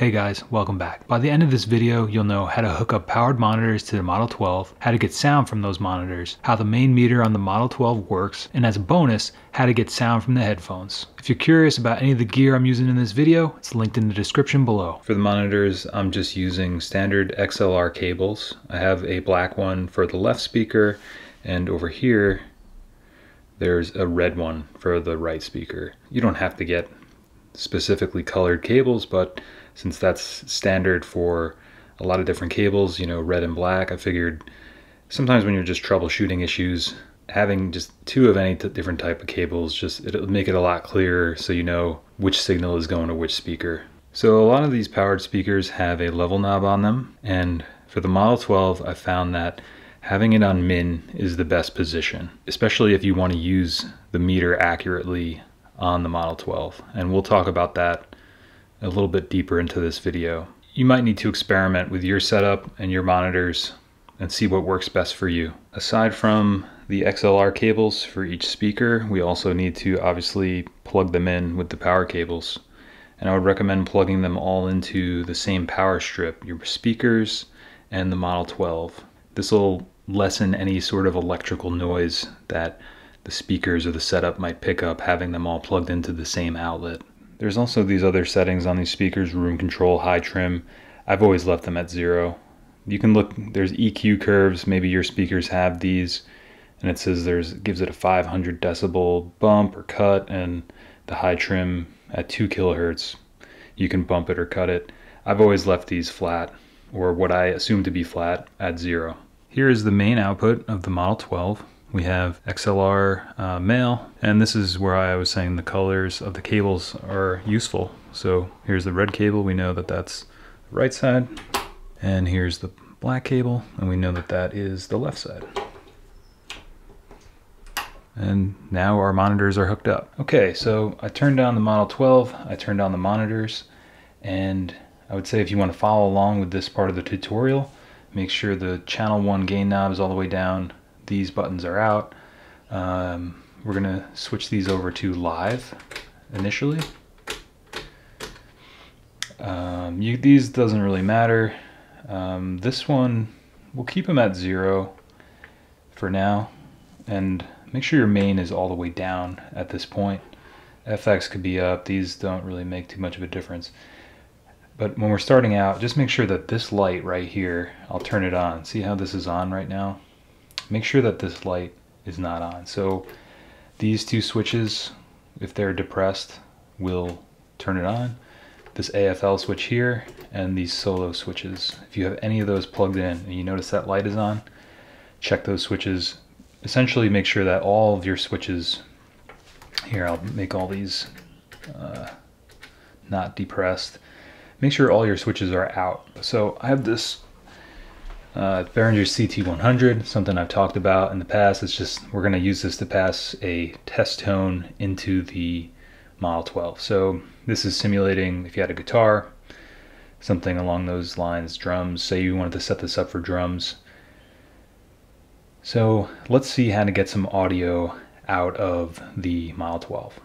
Hey guys, welcome back. By the end of this video, you'll know how to hook up powered monitors to the Model 12, how to get sound from those monitors, how the main meter on the Model 12 works, and as a bonus, how to get sound from the headphones. If you're curious about any of the gear I'm using in this video, it's linked in the description below. For the monitors, I'm just using standard XLR cables. I have a black one for the left speaker, and over here, there's a red one for the right speaker. You don't have to get specifically colored cables, but since that's standard for a lot of different cables, you know, red and black, I figured sometimes when you're just troubleshooting issues, having just two of any different type of cables, it'll make it a lot clearer so you know which signal is going to which speaker. So a lot of these powered speakers have a level knob on them, and for the Model 12, I found that having it on min is the best position, especially if you want to use the meter accurately on the Model 12, and we'll talk about that a little bit deeper into this video. You might need to experiment with your setup and your monitors and see what works best for you. Aside from the XLR cables for each speaker, we also need to obviously plug them in with the power cables. And I would recommend plugging them all into the same power strip, your speakers and the Model 12. This will lessen any sort of electrical noise that the speakers or the setup might pick up having them all plugged into the same outlet. There's also these other settings on these speakers, room control, high trim. I've always left them at 0. You can look, there's EQ curves, maybe your speakers have these, and it says gives it a 500 decibel bump or cut, and the high trim at 2 kHz. You can bump it or cut it. I've always left these flat, or what I assume to be flat, at 0. Here is the main output of the Model 12. We have XLR male, and this is where I was saying the colors of the cables are useful. So here's the red cable, we know that that's the right side, and here's the black cable, and we know that that is the left side. And now our monitors are hooked up. Okay, so I turned on the Model 12, I turned on the monitors, and I would say if you want to follow along with this part of the tutorial, make sure the channel 1 gain knob is all the way down. These buttons are out. We're gonna switch these over to live initially. These doesn't really matter. This one, we'll keep them at 0 for now, and make sure your main is all the way down at this point. FX could be up, these don't really make too much of a difference. But when we're starting out, just make sure that this light right here, I'll turn it on. See how this is on right now? Make sure that this light is not on. So these two switches, if they're depressed, will turn it on. This AFL switch here and these solo switches. If you have any of those plugged in and you notice that light is on, check those switches. Essentially make sure that all of your switches, here I'll make all these not depressed. Make sure all your switches are out. So I have this Behringer HA400, something I've talked about in the past. It's just, we're going to use this to pass a test tone into the Model 12. So this is simulating if you had a guitar, something along those lines, drums. Say you wanted to set this up for drums. So let's see how to get some audio out of the Model 12.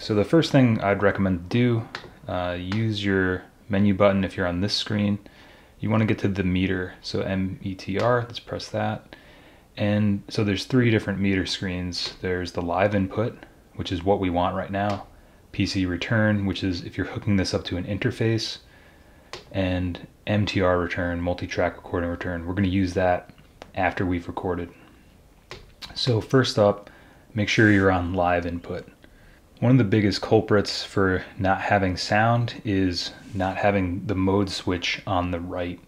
So the first thing I'd recommend to do, use your menu button if you're on this screen. You want to get to the meter, so METR, let's press that. And so there's 3 different meter screens. There's the live input, which is what we want right now, PC return, which is if you're hooking this up to an interface, and MTR return, multi-track recording return. We're going to use that after we've recorded. So first up, make sure you're on live input. One of the biggest culprits for not having sound is not having the mode switch on the right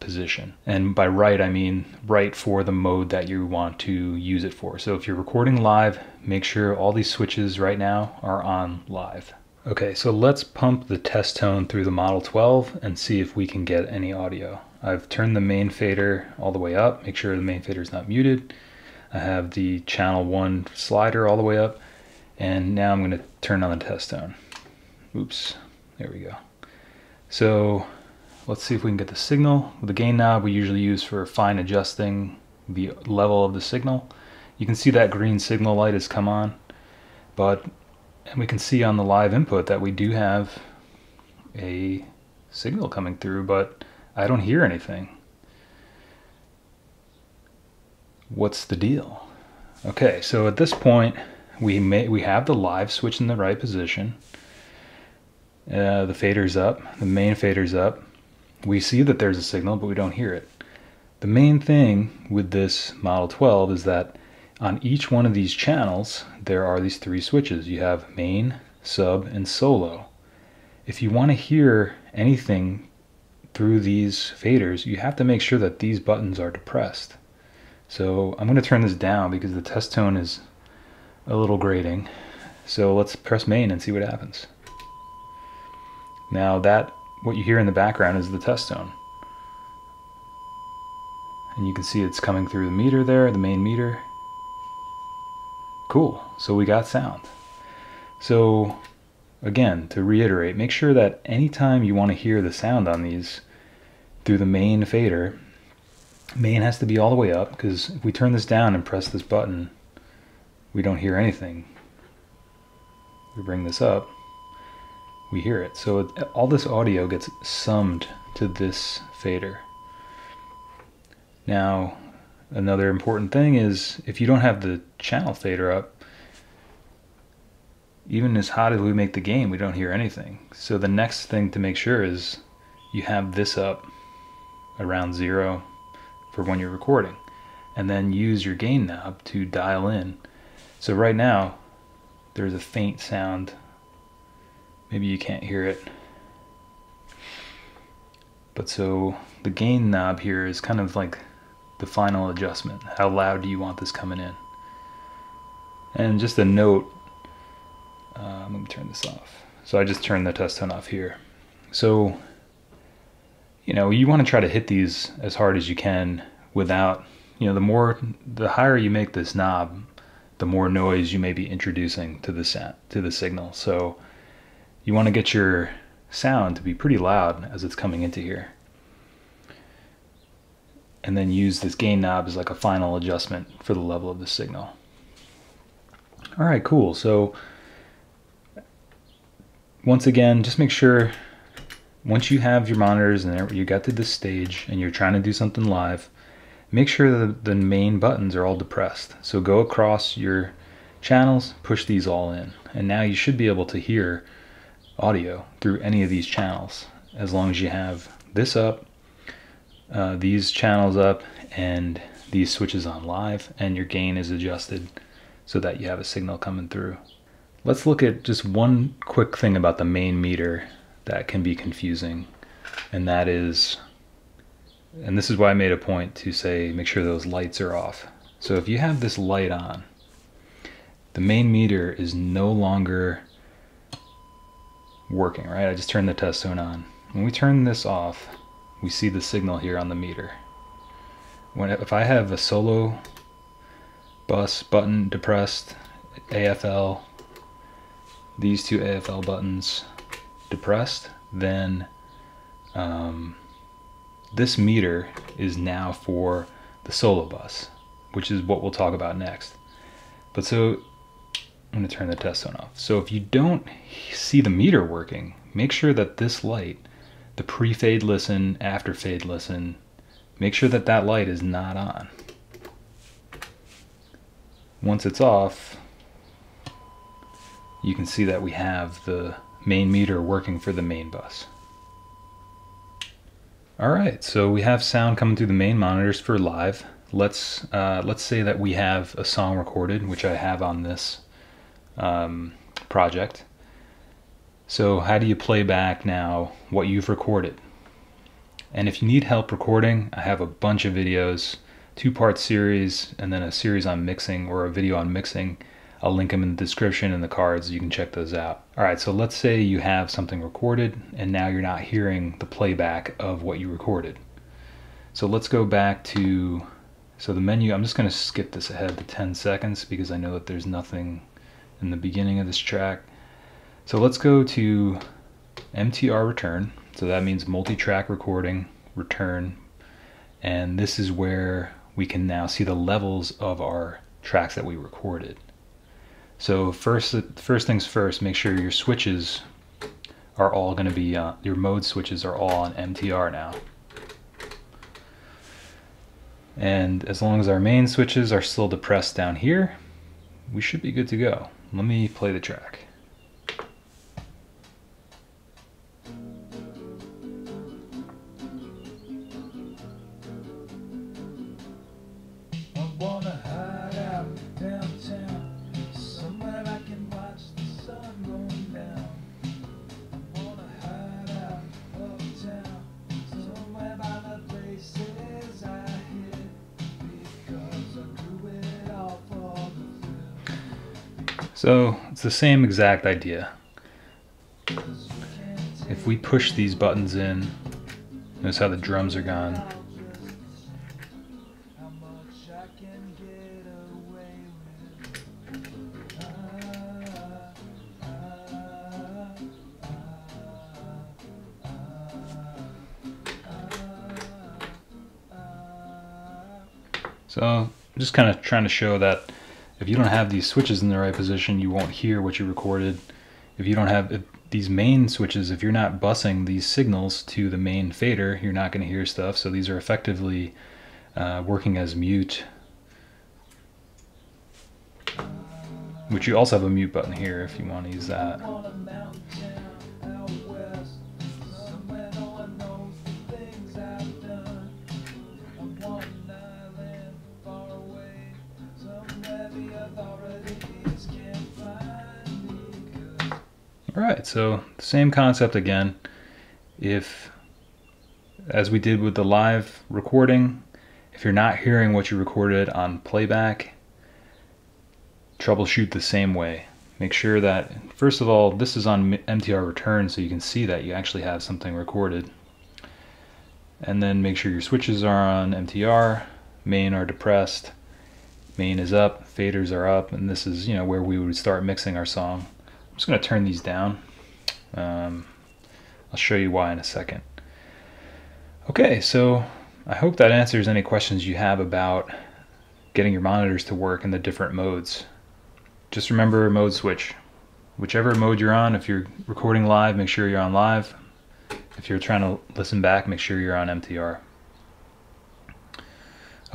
position. And by right, I mean right for the mode that you want to use it for. So if you're recording live, make sure all these switches right now are on live. Okay, so let's pump the test tone through the Model 12 and see if we can get any audio. I've turned the main fader all the way up. Make sure the main fader is not muted. I have the channel 1 slider all the way up. And now I'm going to turn on the test tone. Oops, there we go. So let's see if we can get the signal. With the gain knob we usually use for fine adjusting the level of the signal. You can see that green signal light has come on, and we can see on the live input that we do have a signal coming through, but I don't hear anything. What's the deal? Okay, so at this point, we have the live switch in the right position. The fader's up, the main fader's up. We see that there's a signal, but we don't hear it. The main thing with this Model 12 is that on each one of these channels, there are these three switches. You have main, sub, and solo. If you want to hear anything through these faders, you have to make sure that these buttons are depressed. So I'm going to turn this down because the test tone is a little grating. So let's press main and see what happens. Now that, what you hear in the background is the test tone. And you can see it's coming through the meter there, the main meter. Cool, so we got sound. So again, to reiterate, make sure that anytime you want to hear the sound on these through the main fader, main has to be all the way up, because if we turn this down and press this button, we don't hear anything. We bring this up, we hear it. So all this audio gets summed to this fader. Now, another important thing is if you don't have the channel fader up, even as hot as we make the game, we don't hear anything. So the next thing to make sure is you have this up around 0 for when you're recording, and then use your gain knob to dial in. So right now there's a faint sound, maybe you can't hear it, but so the gain knob here is kind of like the final adjustment. How loud do you want this coming in? And just a note, I'm going to turn this off. So I just turned the test tone off here. So you know, you want to try to hit these as hard as you can without, you know, the higher you make this knob, the more noise you may be introducing to the sound, to the signal. So you want to get your sound to be pretty loud as it's coming into here. And then use this gain knob as like a final adjustment for the level of the signal. All right, cool. So once again, just make sure, once you have your monitors and you got to this stage and you're trying to do something live, make sure that the main buttons are all depressed. So go across your channels, push these all in. And now you should be able to hear audio through any of these channels, as long as you have this up, these channels up, and these switches on live, and your gain is adjusted so that you have a signal coming through. Let's look at just one quick thing about the main meter that can be confusing, and that is, and this is why I made a point to say make sure those lights are off. So if you have this light on, the main meter is no longer working, right? I just turned the test tone on. When we turn this off, we see the signal here on the meter. If I have a solo bus button depressed, AFL, these two AFL buttons depressed, then this meter is now for the solo bus, which is what we'll talk about next. But so I'm going to turn the test tone off. So if you don't see the meter working, make sure that this light, the pre-fade listen, after fade listen, make sure that that light is not on. Once it's off, you can see that we have the main meter working for the main bus. All right, so we have sound coming through the main monitors for live. Let's say that we have a song recorded, which I have on this project. So how do you play back now what you've recorded? And if you need help recording, I have a bunch of videos, two-part series, and then a series on mixing, or a video on mixing. I'll link them in the description and the cards. You can check those out. All right, so let's say you have something recorded and now you're not hearing the playback of what you recorded. So let's go back to, so the menu, I'm just gonna skip this ahead to 10 seconds because I know that there's nothing in the beginning of this track. So let's go to MTR return. So that means multi-track recording, return. And this is where we can now see the levels of our tracks that we recorded. So first things first, make sure your switches are all going to be, your mode switches are all on MTR now. And as long as our main switches are still depressed down here, we should be good to go. Let me play the track. So it's the same exact idea. If we push these buttons in, notice how the drums are gone. So I'm just kind of trying to show that if you don't have these switches in the right position, you won't hear what you recorded. If you don't have these main switches, if you're not bussing these signals to the main fader, you're not going to hear stuff. So these are effectively working as mute, which you also have a mute button here if you want to use that. Alright, so same concept again. If, as we did with the live recording, if you're not hearing what you recorded on playback, troubleshoot the same way. Make sure that, first of all, this is on MTR return, so you can see that you actually have something recorded. And then make sure your switches are on MTR, main are depressed, main is up, faders are up, and this is, you know, where we would start mixing our song. I'm just going to turn these down. I'll show you why in a second. Okay, so I hope that answers any questions you have about getting your monitors to work in the different modes. Just remember mode switch. Whichever mode you're on, if you're recording live, make sure you're on live. If you're trying to listen back, make sure you're on MTR.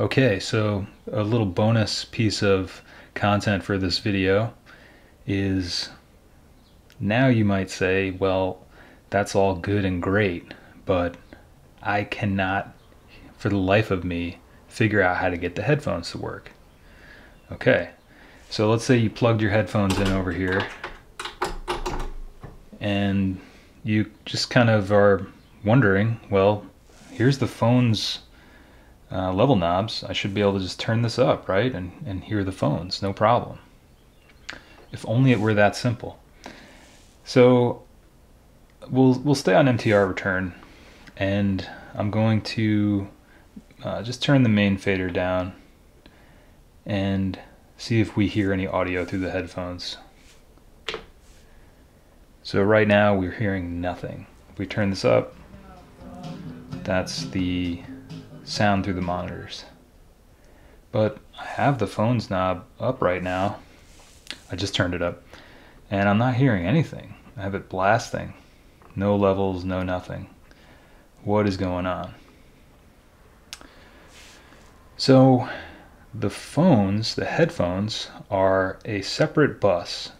Okay, so a little bonus piece of content for this video is, now you might say, well, that's all good and great, but I cannot, for the life of me, figure out how to get the headphones to work. Okay, so let's say you plugged your headphones in over here, and you just kind of are wondering, well, here's the phone's level knobs. I should be able to just turn this up, right, and hear the phones, no problem. If only it were that simple. So we'll stay on MTR return, and I'm going to just turn the main fader down and see if we hear any audio through the headphones. So right now we're hearing nothing. If we turn this up, that's the sound through the monitors. But I have the phones knob up right now. I just turned it up, and I'm not hearing anything. I have it blasting. No levels, no nothing. What is going on? So the phones, the headphones, are a separate bus,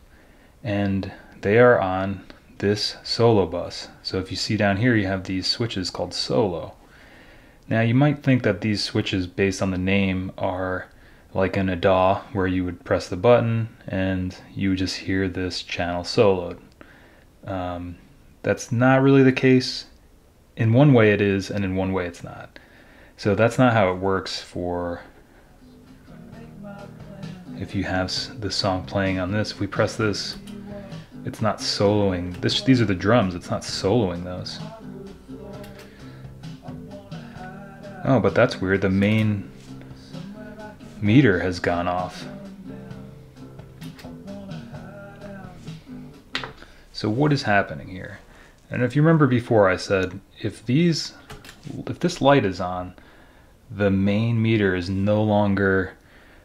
and they are on this solo bus. So if you see down here, you have these switches called solo. Now you might think that these switches, based on the name, are like in a DAW where you would press the button and you would just hear this channel soloed. That's not really the case. In one way it is, and in one way it's not. So that's not how it works for if you have the song playing on this. If we press this, it's not soloing. These are the drums, it's not soloing those. Oh, but that's weird. The main meter has gone off. So what is happening here? And if you remember before, I said if this light is on, the main meter is no longer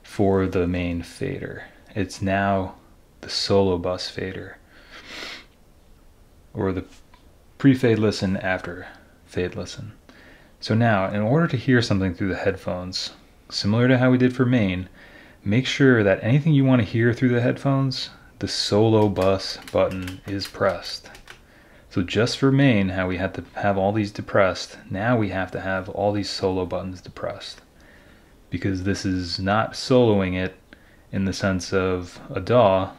for the main fader. It's now the solo bus fader, or the pre-fade listen, after fade listen. So now, in order to hear something through the headphones, similar to how we did for main, make sure that anything you want to hear through the headphones, the solo bus button is pressed. So just for main, how we had to have all these depressed, now we have to have all these solo buttons depressed. Because this is not soloing it in the sense of a DAW,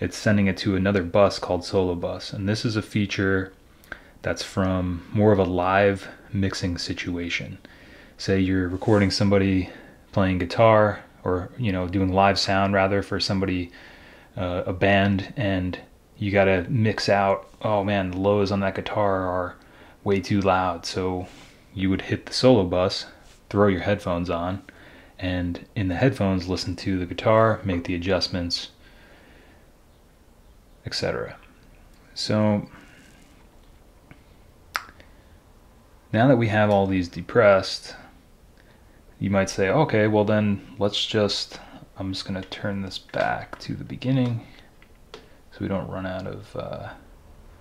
it's sending it to another bus called solo bus. And this is a feature that's from more of a live mixing situation. Say you're recording somebody playing guitar, or doing live sound rather for somebody, a band, and you gotta mix out, oh man, the lows on that guitar are way too loud. So you would hit the solo bus, throw your headphones on, and in the headphones listen to the guitar, make the adjustments, etc. So now that we have all these depressed, you might say, okay, well then let's just, I'm just gonna turn this back to the beginning so we don't run out of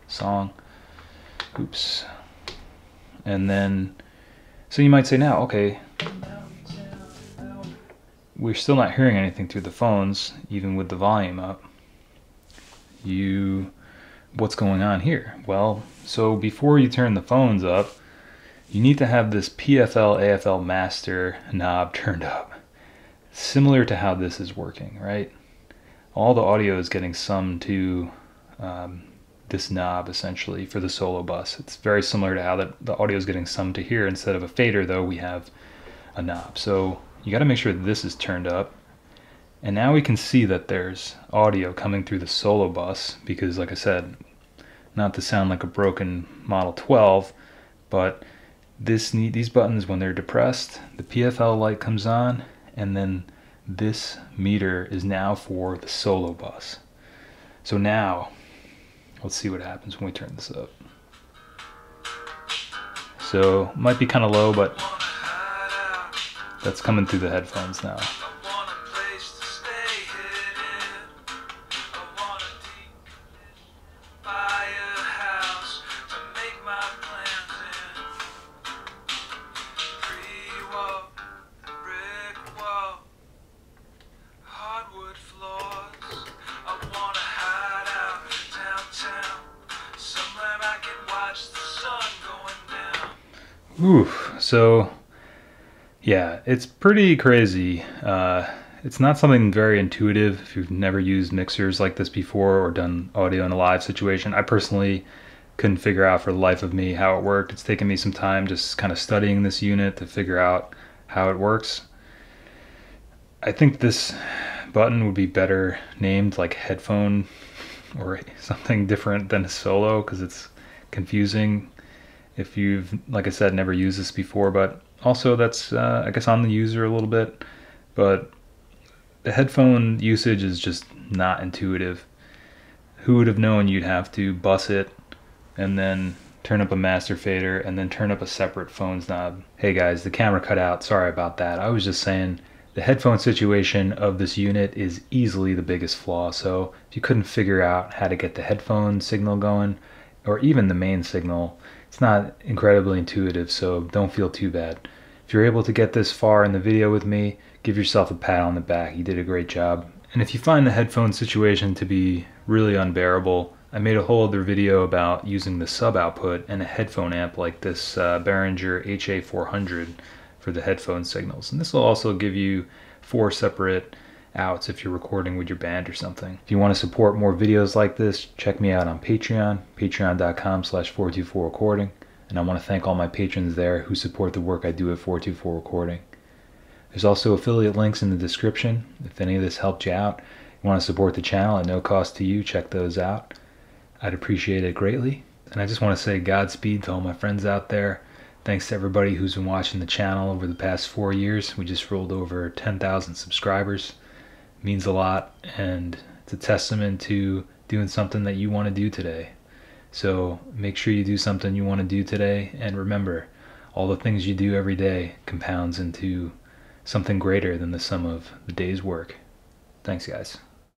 song. Oops. And then, so you might say now, okay, we're still not hearing anything through the phones, even with the volume up. What's going on here? Well, so before you turn the phones up, you need to have this PFL AFL master knob turned up, similar to how this is working, right? All the audio is getting summed to this knob, essentially, for the solo bus. It's very similar to how the audio is getting summed to here. Instead of a fader, though, we have a knob. So you got to make sure that this is turned up. And now we can see that there's audio coming through the solo bus, because like I said, not to sound like a broken Model 12, but these buttons, when they're depressed, the PFL light comes on, and then this meter is now for the solo bus. So now, let's see what happens when we turn this up. So it might be kind of low, but that's coming through the headphones now. Oof. So yeah, it's pretty crazy. It's not something very intuitive if you've never used mixers like this before or done audio in a live situation. I personally couldn't figure out for the life of me how it worked. It's taken me some time just kind of studying this unit to figure out how it works. I think this button would be better named like headphone or something different than a solo, because it's confusing if you've, like I said, never used this before. But also that's, I guess, on the user a little bit, but the headphone usage is just not intuitive. Who would have known you'd have to bus it and then turn up a master fader and then turn up a separate phones knob? Hey guys, the camera cut out, sorry about that. I was just saying the headphone situation of this unit is easily the biggest flaw. So if you couldn't figure out how to get the headphone signal going, or even the main signal, it's not incredibly intuitive, so don't feel too bad. If you're able to get this far in the video with me, give yourself a pat on the back. You did a great job. And if you find the headphone situation to be really unbearable, I made a whole other video about using the sub output and a headphone amp like this Behringer HA400 for the headphone signals. And this will also give you 4 separate outs if you're recording with your band or something. If you want to support more videos like this, check me out on Patreon, patreon.com/424recording, and I want to thank all my patrons there who support the work I do at 424 Recording. There's also affiliate links in the description. If any of this helped you out, you want to support the channel at no cost to you, check those out. I'd appreciate it greatly. And I just want to say Godspeed to all my friends out there. Thanks to everybody who's been watching the channel over the past 4 years. We just rolled over 10,000 subscribers. Means a lot, and it's a testament to doing something that you want to do today. So make sure you do something you want to do today, and remember, all the things you do every day compounds into something greater than the sum of the day's work. Thanks guys.